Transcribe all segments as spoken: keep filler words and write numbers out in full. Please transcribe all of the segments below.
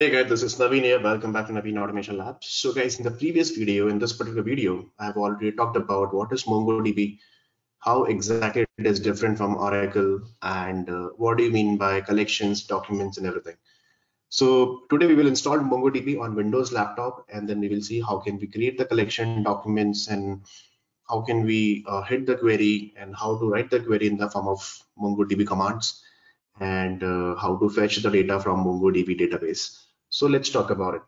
Hey guys, this is Naveen here. Welcome back to Naveen Automation Labs. So guys, in the previous video, in this particular video, I've already talked about what is MongoDB, how exactly it is different from Oracle, and uh, what do you mean by collections, documents, and everything. So today we will install MongoDB on Windows laptop, and then we will see how can we create the collection documents and how can we uh, hit the query and how to write the query in the form of MongoDB commands and uh, how to fetch the data from MongoDB database. So let's talk about it.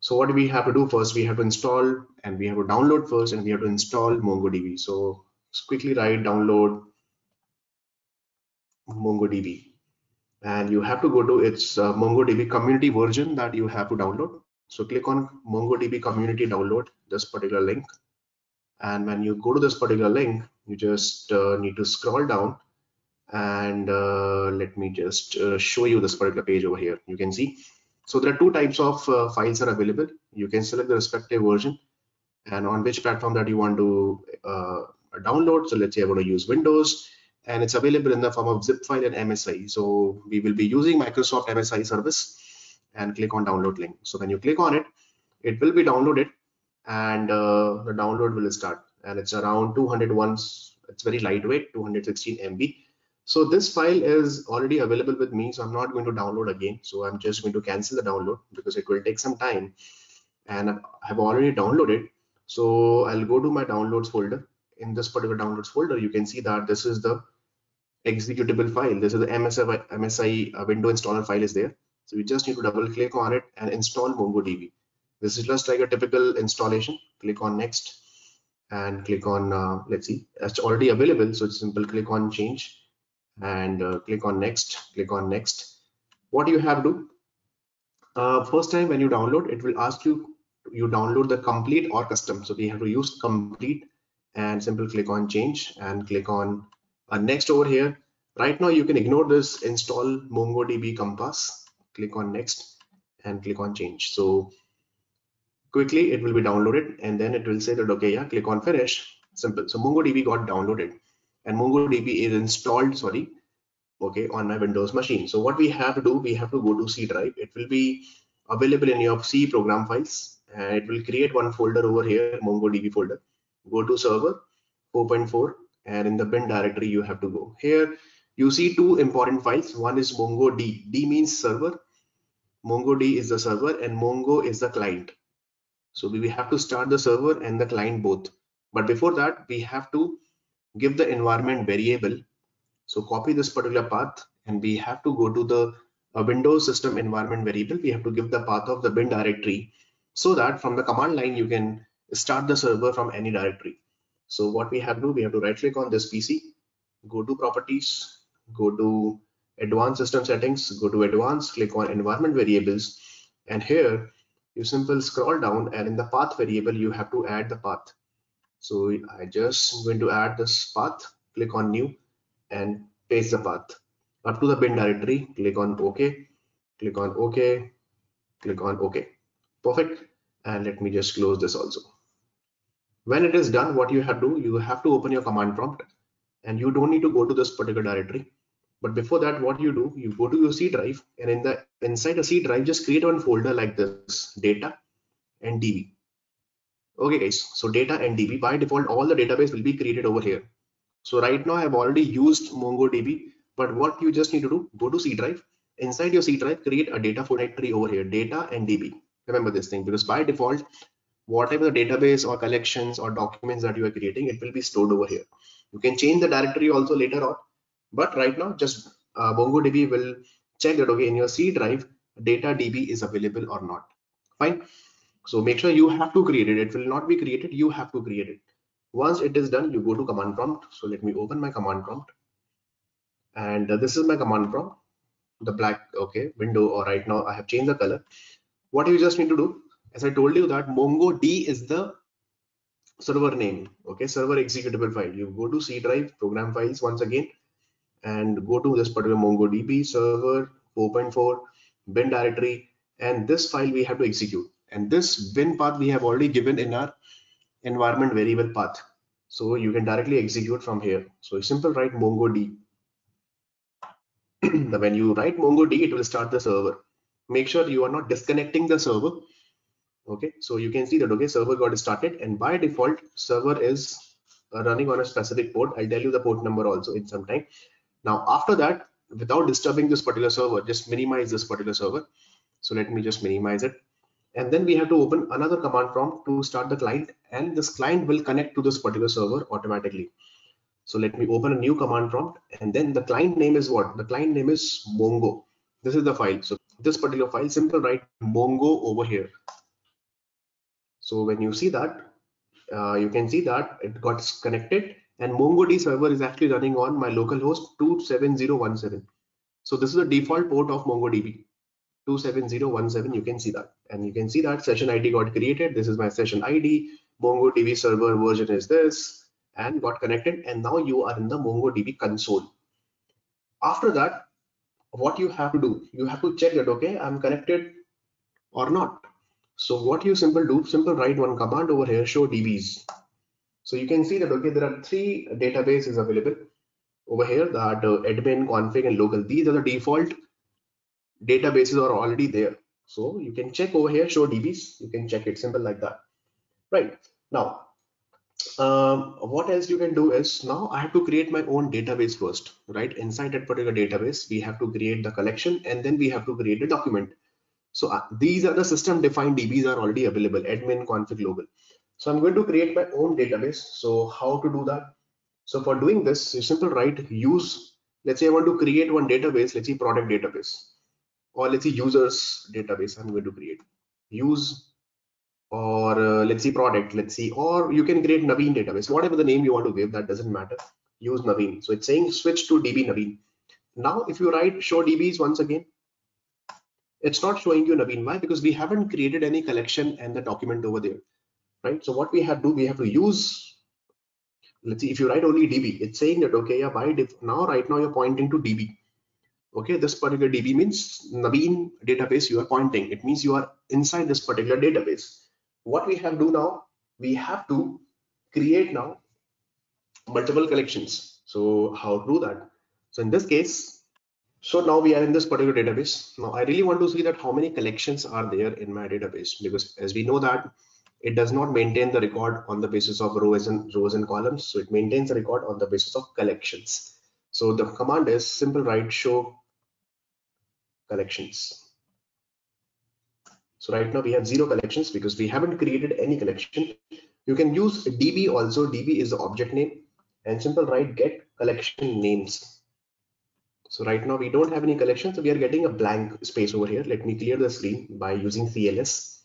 So what do we have to do first? We have to install and we have to download first and we have to install MongoDB. So let's quickly write download MongoDB. And you have to go to its uh, MongoDB community version that you have to download. So click on MongoDB community download, this particular link. And when you go to this particular link, you just uh, need to scroll down. And uh, let me just uh, show you this particular page over here. You can see. So there are two types of uh, files that are available. You can select the respective version and on which platform that you want to uh, download. So let's say I want to use Windows, and it's available in the form of zip file and M S I. So we will be using Microsoft M S I service, and click on download link. So when you click on it, it will be downloaded, and uh, the download will start. And it's around two hundred one. It's very lightweight, two hundred sixteen M B. So this file is already available with me, so I'm not going to download again. So I'm just going to cancel the download because it will take some time, and I've already downloaded. So I'll go to my downloads folder. In this particular downloads folder, you can see that this is the executable file. This is the M S I, M S I window installer file is there. So you just need to double click on it and install MongoDB. This is just like a typical installation. Click on next and click on, uh, let's see, it's already available. So it's simple, click on change. And uh, click on next, click on next. What you have to do, uh, first time when you download, it will ask you, you download the complete or custom. So we have to use complete and simple click on change and click on uh, next over here. Right now you can ignore this install MongoDB Compass, click on next and click on change. So quickly it will be downloaded, and then it will say that, okay, yeah, click on finish, simple. So MongoDB got downloaded. And MongoDB is installed, sorry, okay, on my Windows machine. So what we have to do, we have to go to C drive. It will be available in your C program files. And it will create one folder over here, MongoDB folder. Go to server four point four, and in the bin directory you have to go. Here you see two important files. One is MongoD. D means server. MongoD is the server, and Mongo is the client. So we have to start the server and the client both. But before that, we have to give the environment variable. So copy this particular path, and we have to go to the uh, Windows system environment variable. We have to give the path of the bin directory so that from the command line you can start the server from any directory. So what we have to do, we have to right click on this P C, go to properties, go to advanced system settings, go to advanced, click on environment variables, and here you simply scroll down, and in the path variable you have to add the path. So I just going to add this path, click on new and paste the path up to the bin directory, click on OK, click on OK, click on OK. Perfect. And let me just close this also. When it is done, what you have to do, you have to open your command prompt, and you don't need to go to this particular directory. But before that, what you do, you go to your C drive, and in the inside the C drive, just create one folder like this, data and D B. Okay guys, so data and D B, by default, all the database will be created over here. So right now I've already used MongoDB, but what you just need to do, go to C drive, inside your C drive, create a data folder directory over here, data and D B. Remember this thing, because by default, whatever the database or collections or documents that you are creating, it will be stored over here. You can change the directory also later on, but right now just uh, MongoDB will check that, okay, in your C drive, data D B is available or not. Fine. So make sure you have to create it. It will not be created. You have to create it. Once it is done, you go to command prompt. So let me open my command prompt. And uh, this is my command prompt, the black okay window, or right now I have changed the color. What you just need to do, as I told you that MongoD is the server name, okay, server executable file. You go to C drive, program files once again, and go to this particular MongoDB server four point four bin directory, and this file we have to execute. And this bin path we have already given in our environment variable path. So you can directly execute from here. So simple write MongoD. When you write MongoD, it will start the server. make sure you are not disconnecting the server. Okay, so you can see that, okay, server got started, and by default server is uh, running on a specific port. I'll tell you the port number also in some time. Now after that, without disturbing this particular server, just minimize this particular server. So let me just minimize it, and then we have to open another command prompt to start the client, and this client will connect to this particular server automatically. So let me open a new command prompt, and then the client name is what? The client name is Mongo. This is the file. So this particular file, simple write Mongo over here. So when you see that, uh, you can see that it got connected, and MongoDB server is actually running on my local host two seven zero one seven. So this is the default port of MongoDB two seven zero one seven. You can see that, and you can see that session I D got created. This is my session I D. MongoDB server version is this, and got connected, and now you are in the MongoDB console. After that, what you have to do, you have to check that, okay, I'm connected or not. So what you simple do, simple write one command over here, show D Bs. So you can see that, okay, there are three databases available over here, that uh, admin, config, and local. These are the default databases are already there. So you can check over here, show D Bs. You can check it, simple like that. Right now, um, what else you can do is, now I have to create my own database first, right? Inside that particular database, we have to create the collection, and then we have to create a document. So uh, these are the system defined D Bs are already available, admin, config, global. So I'm going to create my own database. So how to do that? So for doing this, you simply write use, let's say I want to create one database, let's say product database, or let's say users database. I'm going to create use, or uh, let's see product, let's see, or you can create Naveen database, whatever the name you want to give, that doesn't matter. Use Naveen. So it's saying switch to D B Naveen. Now if you write show D Bs once again, it's not showing you Naveen. Why? Because we haven't created any collection and the document over there, right? So what we have to do, we have to use, let's see, if you write only D B, it's saying that, okay, yeah, by diff, now right now you're pointing to D B. Okay, this particular D B means Naveen database you are pointing. It means you are inside this particular database. What we have to do now, we have to create now multiple collections. So how to do that? So in this case, so now we are in this particular database. Now I really want to see that how many collections are there in my database, because as we know that it does not maintain the record on the basis of rows and rows and columns. So it maintains the record on the basis of collections. So the command is simple write show collections. So right now we have zero collections because we haven't created any collection. You can use D B also. D B is the object name, and simple write get collection names. So right now we don't have any collection, so we are getting a blank space over here. Let me clear the screen by using C L S.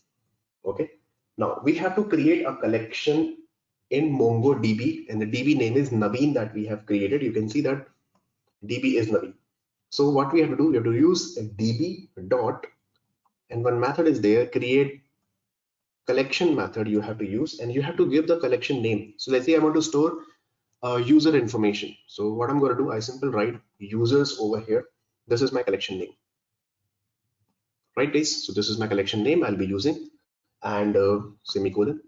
Okay, now we have to create a collection in MongoDB, and the D B name is Naveen that we have created. You can see that D B is Naveen. So what we have to do, we have to use D B dot, and one method is there, create collection method you have to use, and you have to give the collection name. So let's say I want to store Uh, user information. So what I'm going to do, I simply write users over here. This is my collection name, right guys? So this is my collection name I'll be using, and uh, semicolon.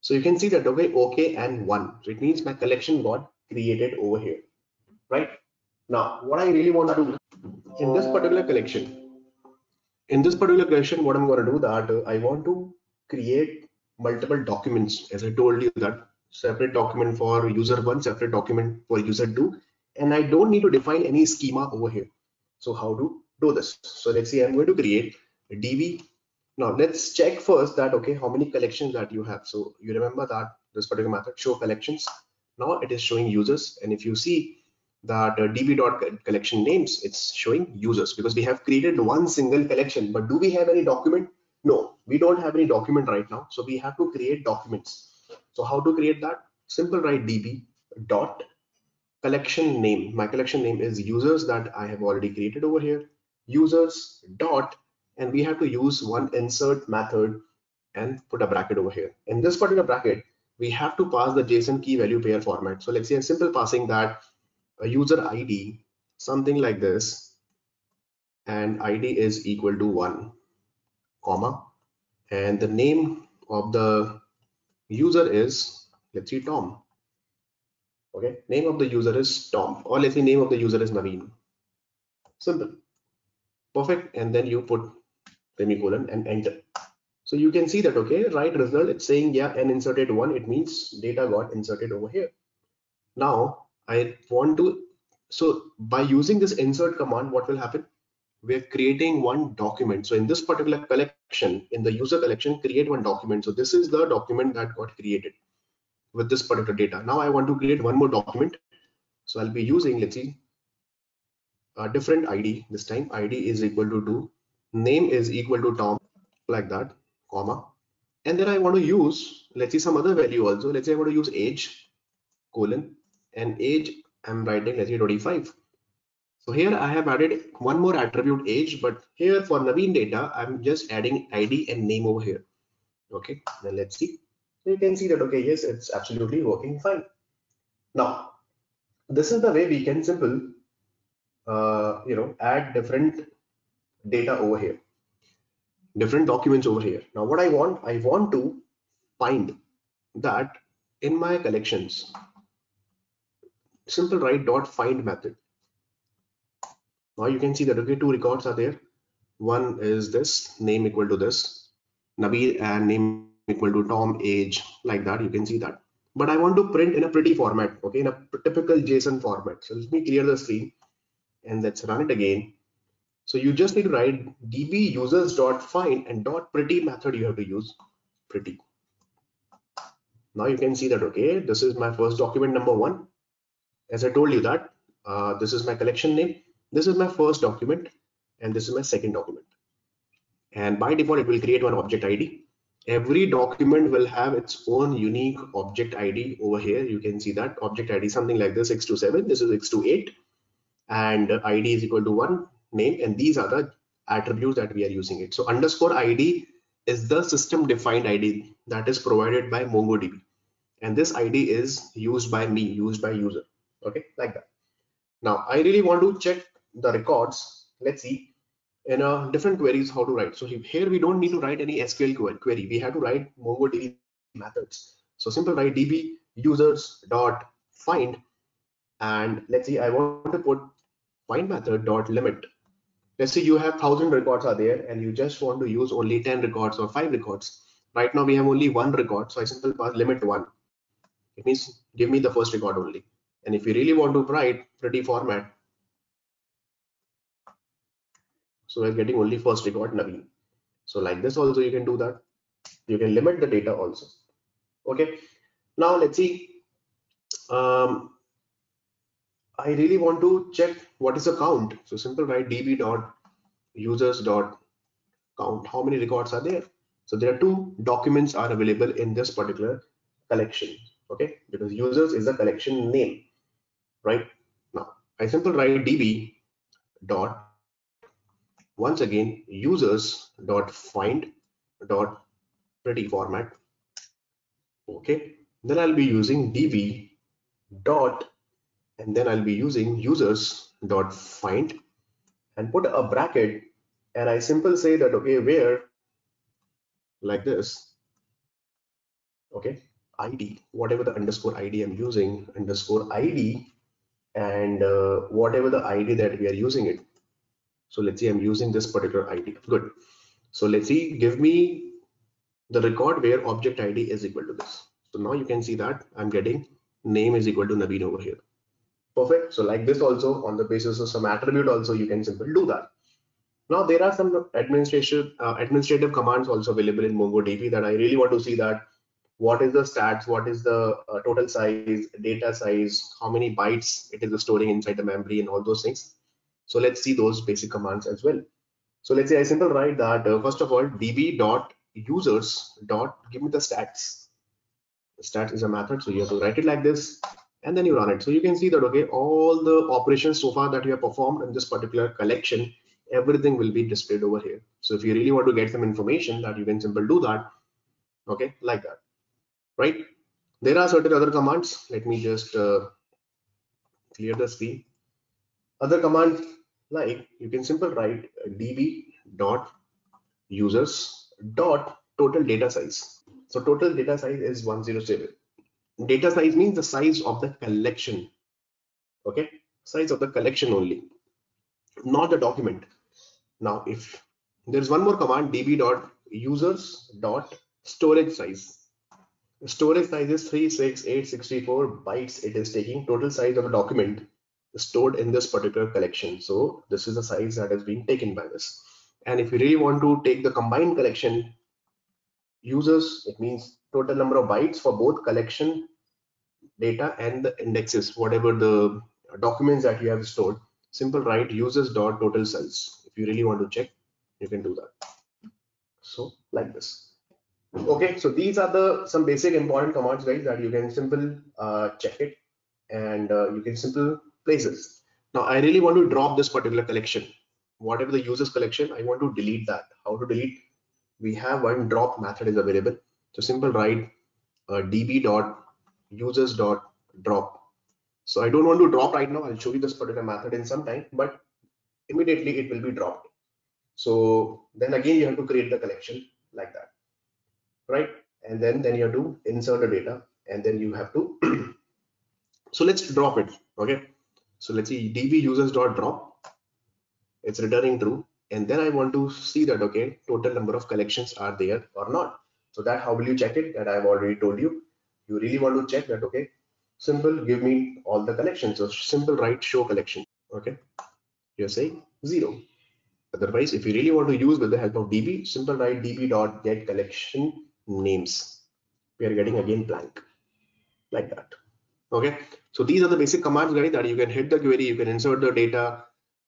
So you can see that, okay, okay and one. So it means my collection got created over here. Right now what I really want to do in this particular collection, in this particular collection, what I'm going to do that uh, I want to create multiple documents, as I told you that separate document for user one, separate document for user two, and I don't need to define any schema over here. So how to do this? So let's say I'm going to create a D B. Now let's check first that, okay, how many collections that you have. So you remember that this particular method show collections. Now it is showing users, and if you see that uh, D B dot collection names, it's showing users because we have created one single collection. But do we have any document? No, we don't have any document right now. So we have to create documents. So how to create that? Simple write D B dot collection name. My collection name is users that I have already created over here. Users dot, and we have to use one insert method and put a bracket over here. In this particular bracket, we have to pass the JSON key value pair format. So let's say I'm simple passing that a user I D, something like this, and I D is equal to one, comma, and the name of the user is, let's see, Tom. Okay, name of the user is Tom, or let's say name of the user is Naveen. Simple. perfect, and then you put semicolon and enter. So you can see that, okay, right result, it's saying yeah, and inserted one, it means data got inserted over here. Now I want to, so by using this insert command, what will happen? We're creating one document. So in this particular collection, in the user collection, create one document. So this is the document that got created with this particular data. Now I want to create one more document. So I'll be using, let's see, a different I D this time. I D is equal to two, name is equal to Tom, like that, comma. And then I want to use, let's see, some other value also. Let's say I want to use age, colon, and age I'm writing, let's say twenty-five. So here I have added one more attribute, age, but here for Naveen data, I'm just adding I D and name over here. Okay, then let's see. So you can see that, okay, yes, it's absolutely working fine. Now, this is the way we can simple, uh, you know, add different data over here, different documents over here. Now, what I want, I want to find that in my collections, simple write dot find method. Now you can see that, okay, two records are there. One is this, name equal to this, Naveen, and name equal to Tom, age, like that. You can see that. But I want to print in a pretty format, okay, in a typical JSON format. So let me clear the screen and let's run it again. So you just need to write db users dot find and dot pretty method. You have to use pretty. Now you can see that, okay, this is my first document number one. As I told you that uh, this is my collection name. This is my first document and this is my second document. And by default, it will create one object I D. Every document will have its own unique object I D over here. You can see that object I D, something like this, x two seven, this is x two eight, and I D is equal to one, name, and these are the attributes that we are using it. So underscore I D is the system defined I D that is provided by MongoDB. And this I D is used by me, used by user, okay, like that. Now, I really want to check the records. Let's see in a different queries how to write. So here we don't need to write any S Q L query. We have to write MongoDB methods. So simple write db users dot find, and let's see, I want to put find method dot limit. Let's say you have thousand records are there and you just want to use only ten records or five records. Right now we have only one record, so I simply pass limit one. It means give me the first record only. And if you really want to write pretty format, so we're getting only first record Naveen. So like this also you can do that. You can limit the data also. Okay. Now let's see. Um, I really want to check what is the count. So simple write db dot users dot count. How many records are there? So there are two documents are available in this particular collection. Okay, because users is the collection name, right? Now I simply write db dot, once again, users dot find dot pretty format. Okay, then I'll be using db dot, and then I'll be using users dot find and put a bracket, and I simply say that, okay, where, like this, okay, I D, whatever the underscore I D I'm using, underscore I D, and uh, whatever the I D that we are using it. So let's see, I'm using this particular I D. Good. So let's see, give me the record where object I D is equal to this. So now you can see that I'm getting name is equal to Naveen over here. Perfect. So like this also, on the basis of some attribute also, you can simply do that. Now there are some administration uh, administrative commands also available in MongoDB that I really want to see that what is the stats, what is the uh, total size, data size, how many bytes it is storing inside the memory and all those things. So let's see those basic commands as well. So let's say I simply write that uh, first of all db dot users dot give me the stats. The stats is a method, so you have to write it like this and then you run it. So you can see that, okay, all the operations so far that you have performed in this particular collection, everything will be displayed over here. So if you really want to get some information, that you can simply do that. Okay, like that, right? There are certain other commands. Let me just uh, clear the screen. Other commands, like you can simply write db dot users dot total data size. So total data size is one hundred seven. Data size means the size of the collection. Okay, size of the collection only, not the document. Now, if there's one more command, db.users.storage size. Storage size is three six eight six four bytes. It is taking total size of a document stored in this particular collection. So this is the size that is being taken by this. And if you really want to take the combined collection users, it means total number of bytes for both collection data and the indexes, whatever the documents that you have stored, simple write users dot total size. If you really want to check, you can do that. So like this. Okay, so these are the some basic important commands, guys, that you can simple uh, check it, and uh, you can simple places. Now I really want to drop this particular collection, whatever the users collection. I want to delete that. How to delete? We have one drop method is available. So simple write uh, db dot users dot drop. So I don't want to drop right now. I'll show you this particular method in some time, but immediately it will be dropped. So then again you have to create the collection like that, right? And then then you have to insert the data, and then you have to so let's drop it. Okay, so let's see, db users dot drop, it's returning true, and then I want to see that, okay, total number of collections are there or not. So that how will you check it? That I've already told you. You really want to check that, okay, simple give me all the collections. So simple write show collection. Okay, you're saying zero. Otherwise, if you really want to use with the help of db, simple write db dot get collection names. We are getting again blank like that. Okay, so these are the basic commands, guys, that you can hit the query, you can insert the data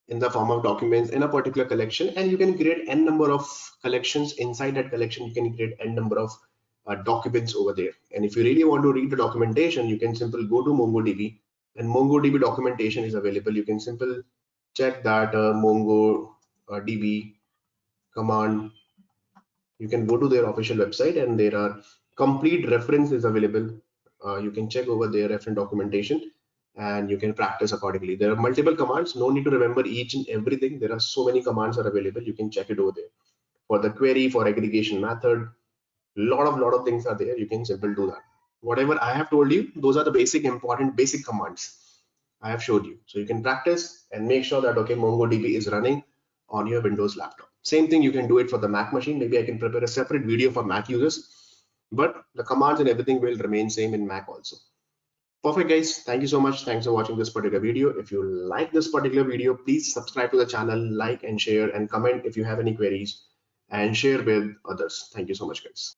in the form of documents in a particular collection, and you can create n number of collections. Inside that collection, you can create n number of uh, documents over there. And if you really want to read the documentation, you can simply go to MongoDB, and MongoDB documentation is available. You can simply check that uh, MongoDB command. You can go to their official website, and there are complete references available. Uh, you can check over their reference documentation, and you can practice accordingly. There are multiple commands. No need to remember each and everything. There are so many commands are available. You can check it over there. For the query, for aggregation method, lot of lot of things are there. You can simply do that. Whatever I have told you, those are the basic important basic commands I have showed you. So you can practice and make sure that, okay, MongoDB is running on your Windows laptop. Same thing, you can do it for the Mac machine. Maybe I can prepare a separate video for Mac users, but the commands and everything will remain same in Mac also. Perfect, guys. Thank you so much. Thanks for watching this particular video. If you like this particular video, please subscribe to the channel, like and share, and comment if you have any queries, and share with others. Thank you so much, guys.